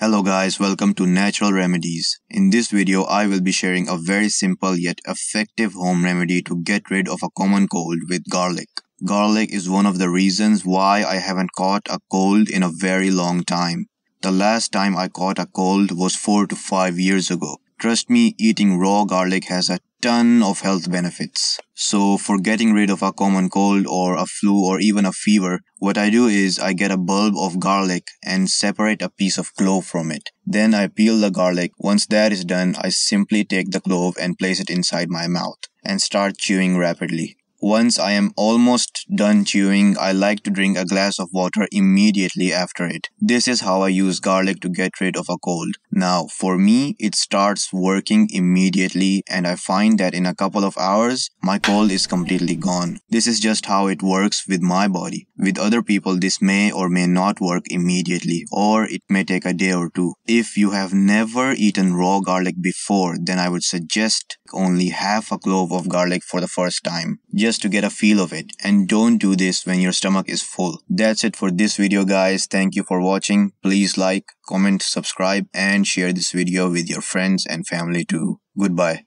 Hello guys, welcome to Natural Remedies. In this video, I will be sharing a very simple yet effective home remedy to get rid of a common cold with garlic. Garlic is one of the reasons why I haven't caught a cold in a very long time. The last time I caught a cold was 4 to 5 years ago. Trust me, eating raw garlic has a ton of health benefits. So for getting rid of a common cold or a flu or even a fever, what I do is I get a bulb of garlic and separate a piece of clove from it. Then I peel the garlic. Once that is done, I simply take the clove and place it inside my mouth and start chewing rapidly. Once I am almost done chewing, I like to drink a glass of water immediately after it. This is how I use garlic to get rid of a cold. Now, for me, it starts working immediately and I find that in a couple of hours, my cold is completely gone. This is just how it works with my body. With other people, this may or may not work immediately, or it may take a day or two. If you have never eaten raw garlic before, then I would suggest only half a clove of garlic for the first time, just to get a feel of it, and don't do this when your stomach is full. That's it for this video guys, thank you for watching. Please like, comment, subscribe and share this video with your friends and family too. Goodbye.